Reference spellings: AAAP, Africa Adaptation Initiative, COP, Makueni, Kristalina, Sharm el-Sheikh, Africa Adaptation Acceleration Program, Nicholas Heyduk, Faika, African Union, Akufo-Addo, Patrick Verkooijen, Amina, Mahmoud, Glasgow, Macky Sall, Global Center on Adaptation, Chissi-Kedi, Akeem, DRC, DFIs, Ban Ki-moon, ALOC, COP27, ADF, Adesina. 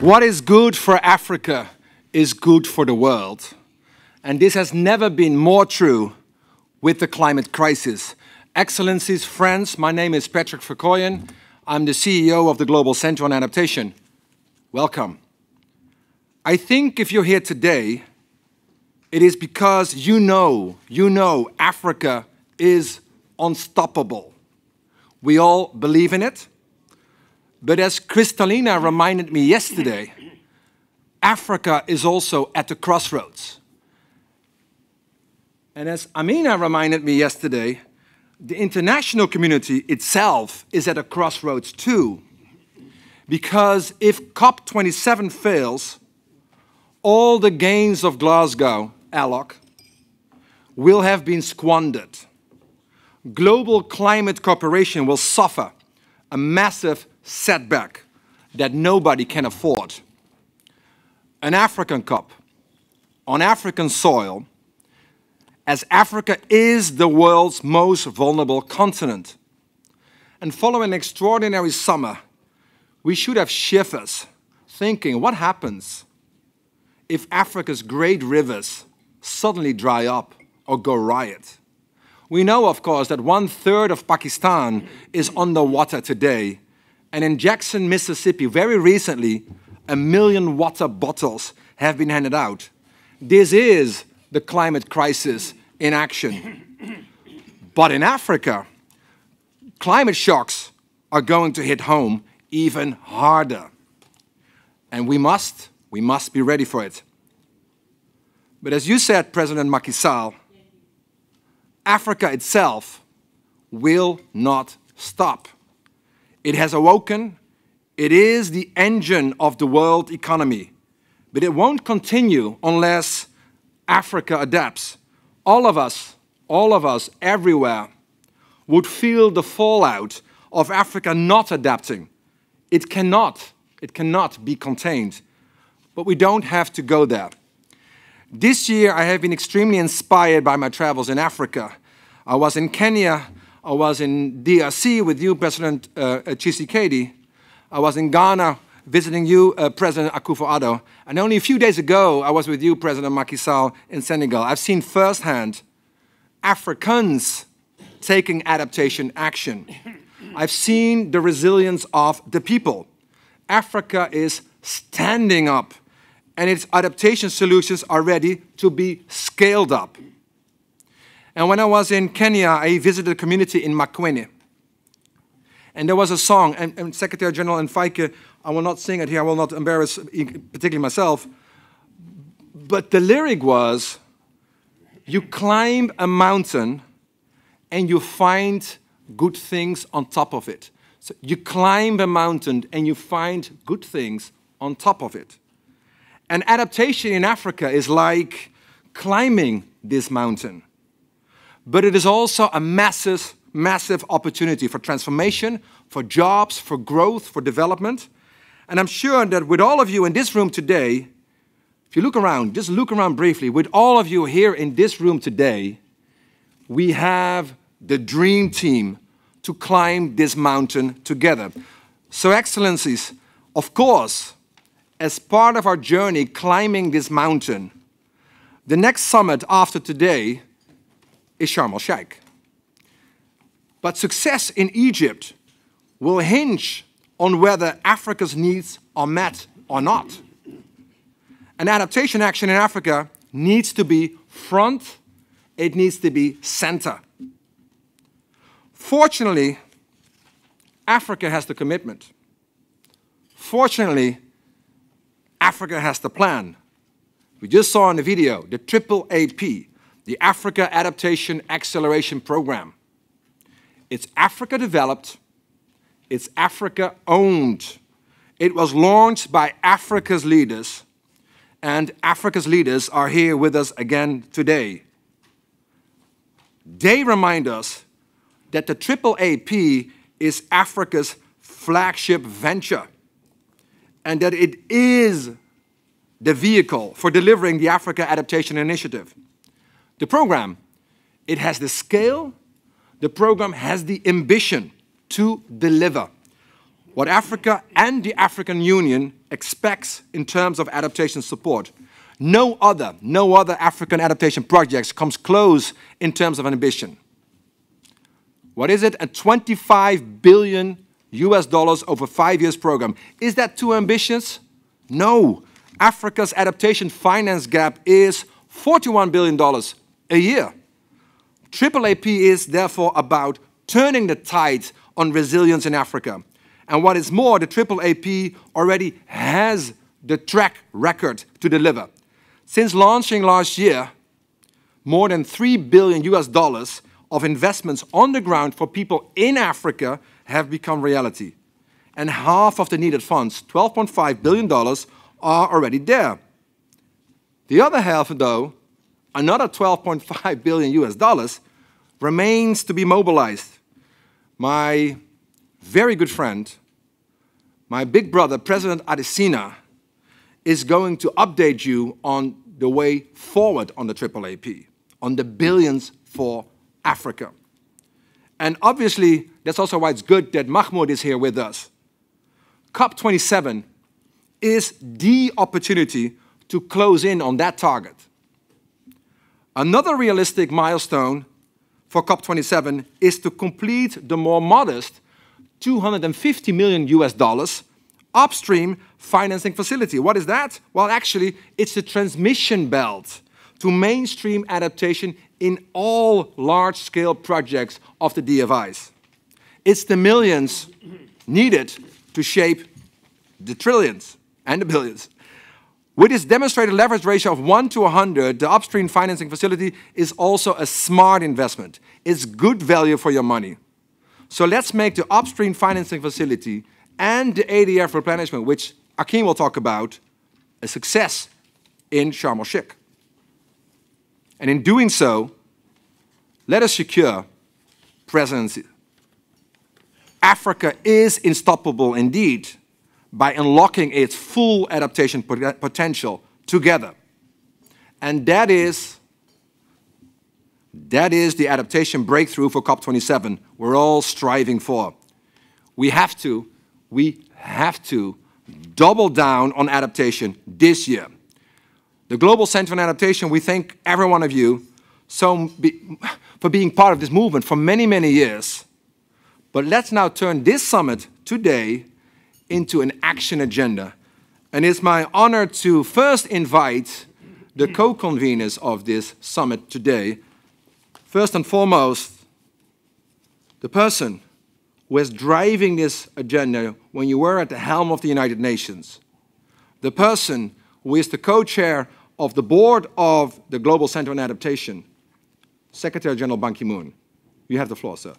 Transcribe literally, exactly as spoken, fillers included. What is good for Africa is good for the world. And this has never been more true with the climate crisis. Excellencies, friends, my name is Patrick Verkooijen. I'm the C E O of the Global Center on Adaptation. Welcome. I think if you're here today, it is because you know, you know Africa is unstoppable. We all believe in it. But as Kristalina reminded me yesterday, Africa is also at the crossroads. And as Amina reminded me yesterday, the international community itself is at a crossroads too. Because if COP twenty-seven fails, all the gains of Glasgow, ALOC, will have been squandered. Global climate cooperation will suffer a massive setback that nobody can afford. An African COP on African soil, as Africa is the world's most vulnerable continent. And following an extraordinary summer, we should have shivers, thinking, what happens if Africa's great rivers suddenly dry up or go riot? We know, of course, that one-third of Pakistan is underwater today. And in Jackson, Mississippi, very recently, a million water bottles have been handed out. This is the climate crisis in action. But in Africa, climate shocks are going to hit home even harder. And we must, we must be ready for it. But as you said, President Macky Sall, Africa itself will not stop. It has awoken. It is the engine of the world economy. But it won't continue unless Africa adapts. All of us, all of us everywhere would feel the fallout of Africa not adapting. It cannot, it cannot be contained. But we don't have to go there. This year I have been extremely inspired by my travels in Africa. I was in Kenya. I was in D R C with you, President uh, Chissi-Kedi. I was in Ghana visiting you, uh, President Akufo-Addo. And only a few days ago, I was with you, President Macky Sall, in Senegal. I've seen firsthand Africans taking adaptation action. I've seen the resilience of the people. Africa is standing up, and its adaptation solutions are ready to be scaled up. And when I was in Kenya, I visited a community in Makueni. And there was a song, and, and Secretary General and Faika, I will not sing it here, I will not embarrass particularly myself. But the lyric was, you climb a mountain and you find good things on top of it. So you climb a mountain and you find good things on top of it. And adaptation in Africa is like climbing this mountain. But it is also a massive, massive opportunity for transformation, for jobs, for growth, for development. And I'm sure that with all of you in this room today, if you look around, just look around briefly, with all of you here in this room today, we have the dream team to climb this mountain together. So, Excellencies, of course, as part of our journey climbing this mountain, the next summit after today is Sharm el-Sheikh. But success in Egypt will hinge on whether Africa's needs are met or not. And adaptation action in Africa needs to be front, it needs to be center. Fortunately, Africa has the commitment. Fortunately, Africa has the plan. We just saw in the video, the triple A P, the Africa Adaptation Acceleration Program. It's Africa developed, it's Africa owned. It was launched by Africa's leaders, and Africa's leaders are here with us again today. They remind us that the triple A P is Africa's flagship venture, and that it is the vehicle for delivering the Africa Adaptation Initiative. The program, it has the scale, the program has the ambition to deliver what Africa and the African Union expects in terms of adaptation support. No other, no other African adaptation projects comes close in terms of ambition. What is it? A twenty-five billion U S dollars over five years program. Is that too ambitious? No. Africa's adaptation finance gap is forty-one billion dollars a year. triple A P is therefore about turning the tide on resilience in Africa. And what is more, the triple A P already has the track record to deliver. Since launching last year, more than three billion U S dollars of investments on the ground for people in Africa have become reality. And half of the needed funds, twelve point five billion dollars, are already there. The other half, though, another twelve point five billion U S dollars, remains to be mobilized. My very good friend, my big brother, President Adesina, is going to update you on the way forward on the triple A P, on the billions for Africa. And obviously, that's also why it's good that Mahmoud is here with us. COP twenty-seven is the opportunity to close in on that target. Another realistic milestone for COP twenty-seven is to complete the more modest two hundred fifty million U S dollars upstream financing facility. What is that? Well, actually, it's the transmission belt to mainstream adaptation in all large-scale projects of the D F Is. It's the millions needed to shape the trillions and the billions. With its demonstrated leverage ratio of one to one hundred, the upstream financing facility is also a smart investment. It's good value for your money. So let's make the upstream financing facility and the A D F replenishment, which Akeem will talk about, a success in Sharm el-Sheikh. And in doing so, let us secure presidency. Africa is unstoppable indeed by unlocking its full adaptation pot- potential together. And that is, that is the adaptation breakthrough for COP twenty-seven we're all striving for. We have to We have to double down on adaptation this year. The Global Center on Adaptation, we thank every one of you so be, for being part of this movement for many, many years. But let's now turn this summit today into an action agenda. And it's my honor to first invite the co-conveners of this summit today. First and foremost, the person who is driving this agenda when you were at the helm of the United Nations, the person who is the co-chair of the board of the Global Center on Adaptation, Secretary General Ban Ki-moon. You have the floor, sir.